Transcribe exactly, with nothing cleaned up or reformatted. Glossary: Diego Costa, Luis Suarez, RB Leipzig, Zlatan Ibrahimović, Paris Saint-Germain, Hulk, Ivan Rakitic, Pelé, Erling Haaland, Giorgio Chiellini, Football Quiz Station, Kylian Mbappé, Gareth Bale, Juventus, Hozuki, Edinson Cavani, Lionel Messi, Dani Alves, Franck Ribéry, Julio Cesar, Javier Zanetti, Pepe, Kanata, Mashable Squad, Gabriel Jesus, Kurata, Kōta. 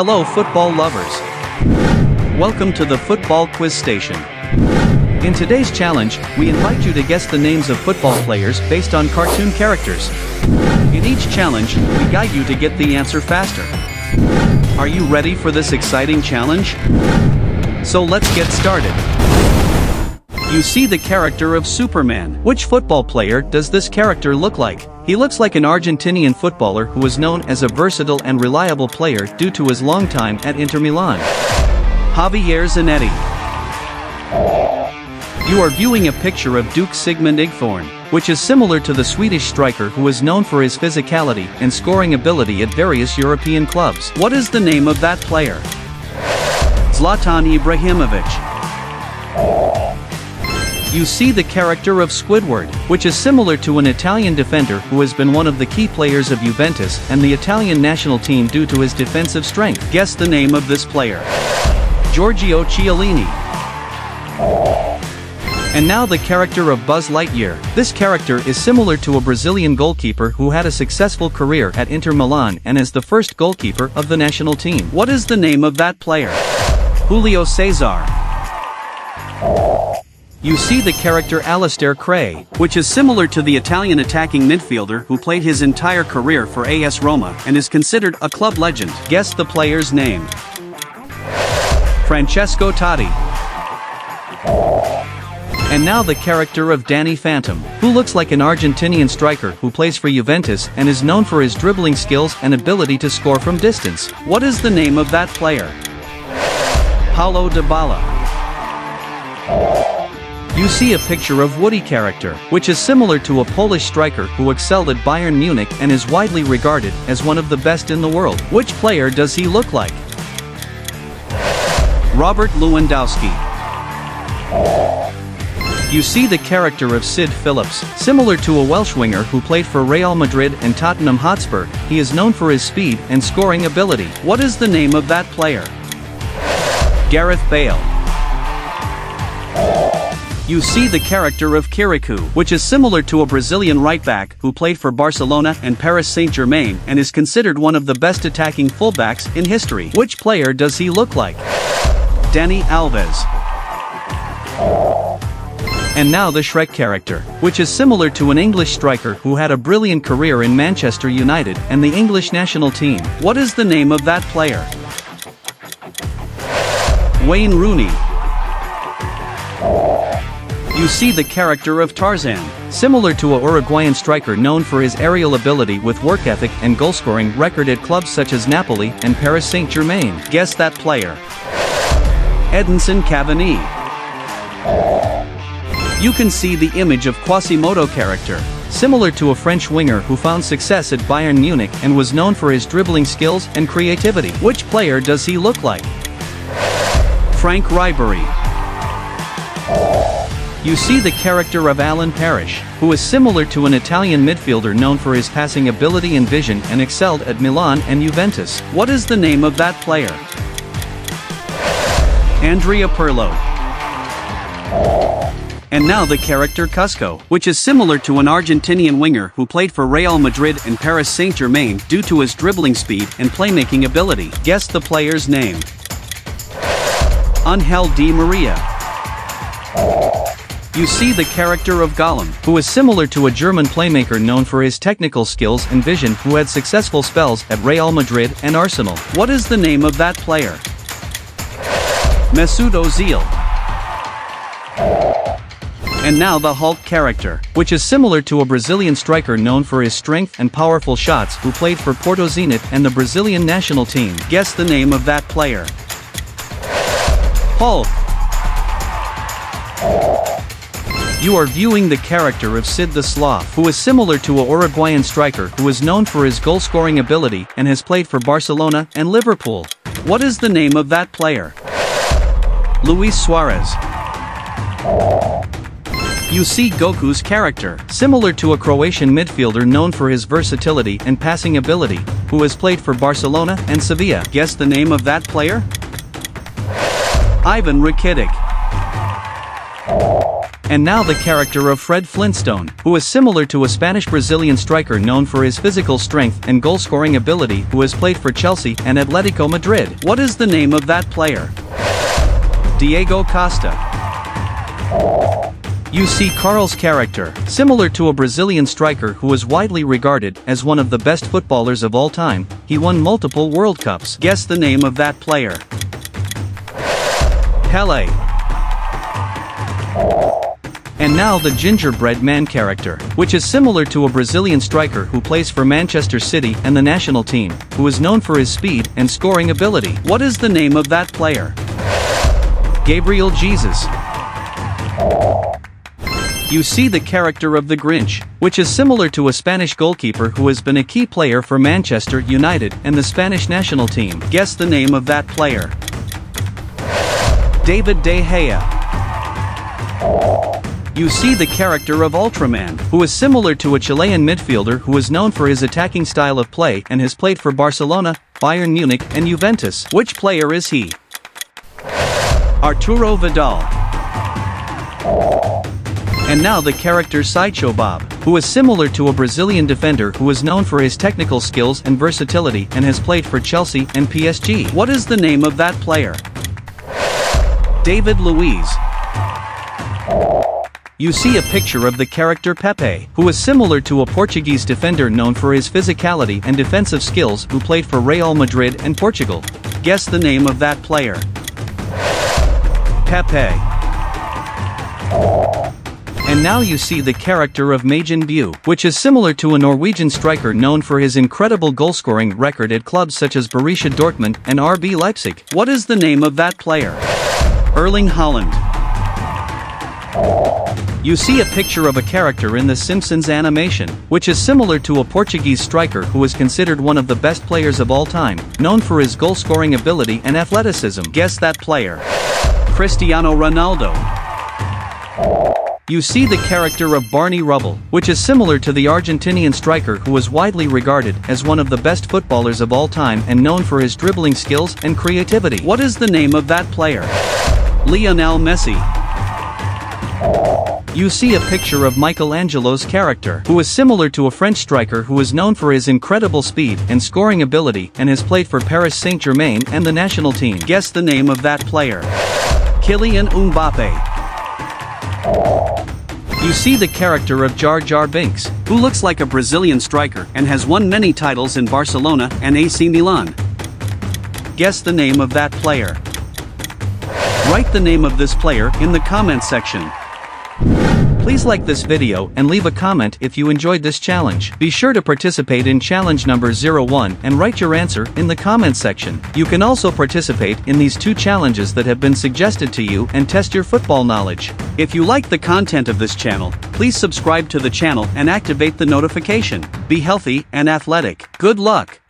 Hello football lovers. Welcome to the Football Quiz Station. In today's challenge, we invite you to guess the names of football players based on cartoon characters. In each challenge, we guide you to get the answer faster. Are you ready for this exciting challenge? So let's get started. You see the character of Superman. Which football player does this character look like? He looks like an Argentinian footballer who is known as a versatile and reliable player due to his long time at Inter Milan. Javier Zanetti. You are viewing a picture of Duke Sigmund Igthorn, which is similar to the Swedish striker who is known for his physicality and scoring ability at various European clubs. What is the name of that player? Zlatan Ibrahimović. You see the character of Squidward, which is similar to an Italian defender who has been one of the key players of Juventus and the Italian national team due to his defensive strength. Guess the name of this player. Giorgio Chiellini. And now the character of Buzz Lightyear. This character is similar to a Brazilian goalkeeper who had a successful career at Inter Milan and is the first goalkeeper of the national team. What is the name of that player? Julio Cesar. You see the character Alistair Cray, which is similar to the Italian attacking midfielder who played his entire career for AS Roma and is considered a club legend. Guess the player's name. Francesco Totti. And now the character of Danny Phantom, who looks like an Argentinian striker who plays for Juventus and is known for his dribbling skills and ability to score from distance. What is the name of that player? Paulo Dybala. You see a picture of Woody character, which is similar to a Polish striker who excelled at Bayern Munich and is widely regarded as one of the best in the world. Which player does he look like? Robert Lewandowski. You see the character of Sid Phillips, similar to a Welsh winger who played for Real Madrid and Tottenham Hotspur. He is known for his speed and scoring ability. What is the name of that player? Gareth Bale. You see the character of Kirikou, which is similar to a Brazilian right-back who played for Barcelona and Paris Saint-Germain and is considered one of the best attacking fullbacks in history. Which player does he look like? Dani Alves. And now the Shrek character, which is similar to an English striker who had a brilliant career in Manchester United and the English national team. What is the name of that player? Wayne Rooney. You see the character of Tarzan, similar to a Uruguayan striker known for his aerial ability with work ethic and goalscoring record at clubs such as Napoli and Paris Saint-Germain. Guess that player. Edinson Cavani. You can see the image of Quasimodo character, similar to a French winger who found success at Bayern Munich and was known for his dribbling skills and creativity. Which player does he look like? Franck Ribéry. You see the character of Alan Parrish, who is similar to an Italian midfielder known for his passing ability and vision and excelled at Milan and Juventus. What is the name of that player? Andrea Pirlo. And now the character Cusco, which is similar to an Argentinian winger who played for Real Madrid and Paris Saint-Germain due to his dribbling speed and playmaking ability. Guess the player's name. Angel Di Maria. You see the character of Gollum, who is similar to a German playmaker known for his technical skills and vision who had successful spells at Real Madrid and Arsenal. What is the name of that player? Mesut Ozil. And now the Hulk character, which is similar to a Brazilian striker known for his strength and powerful shots who played for Porto Zenit and the Brazilian national team. Guess the name of that player. Hulk. You are viewing the character of Sid the Sloth, who is similar to a Uruguayan striker who is known for his goal-scoring ability and has played for Barcelona and Liverpool. What is the name of that player? Luis Suarez. You see Goku's character, similar to a Croatian midfielder known for his versatility and passing ability, who has played for Barcelona and Sevilla. Guess the name of that player? Ivan Rakitic. and now the character of Fred Flintstone, who is similar to a Spanish-Brazilian striker known for his physical strength and goal-scoring ability, who has played for Chelsea and Atletico Madrid. What is the name of that player? Diego Costa. You see, Carl's character, similar to a Brazilian striker who is widely regarded as one of the best footballers of all time, he won multiple World Cups. Guess the name of that player. Pelé. And now the gingerbread man character, which is similar to a Brazilian striker who plays for Manchester City and the national team, who is known for his speed and scoring ability. What is the name of that player? Gabriel Jesus. You see, the character of the Grinch, which is similar to a Spanish goalkeeper who has been a key player for Manchester United and the Spanish national team. Guess the name of that player. David De Gea. You see, the character of Ultraman, who is similar to a Chilean midfielder who is known for his attacking style of play and has played for Barcelona, Bayern Munich and Juventus. Which player is he? Arturo Vidal. And now the character Sideshow Bob, who is similar to a Brazilian defender who is known for his technical skills and versatility and has played for Chelsea and P S G. What is the name of that player? David Luiz. You see a picture of the character Pepe, who is similar to a Portuguese defender known for his physicality and defensive skills, who played for Real Madrid and Portugal. Guess the name of that player. Pepe. And now you see the character of Majin Buu, which is similar to a Norwegian striker known for his incredible goalscoring record at clubs such as Borussia Dortmund and R B Leipzig. What is the name of that player? Erling Haaland. You see a picture of a character in The Simpsons animation, which is similar to a Portuguese striker who is considered one of the best players of all time, known for his goalscoring ability and athleticism. Guess that player. Cristiano Ronaldo. You see the character of Barney Rubble, which is similar to the Argentinian striker who was widely regarded as one of the best footballers of all time and known for his dribbling skills and creativity. What is the name of that player? Lionel Messi. You see a picture of Michelangelo's character, who is similar to a French striker who is known for his incredible speed and scoring ability and has played for Paris Saint-Germain and the national team. Guess the name of that player. Kylian Mbappé. You see the character of Jar Jar Binks, who looks like a Brazilian striker and has won many titles in Barcelona and A C Milan. Guess the name of that player. Write the name of this player in the comment section. Please like this video and leave a comment if you enjoyed this challenge. Be sure to participate in challenge number zero one and write your answer in the comment section. You can also participate in these two challenges that have been suggested to you and test your football knowledge. If you like the content of this channel, please subscribe to the channel and activate the notification. Be healthy and athletic. Good luck!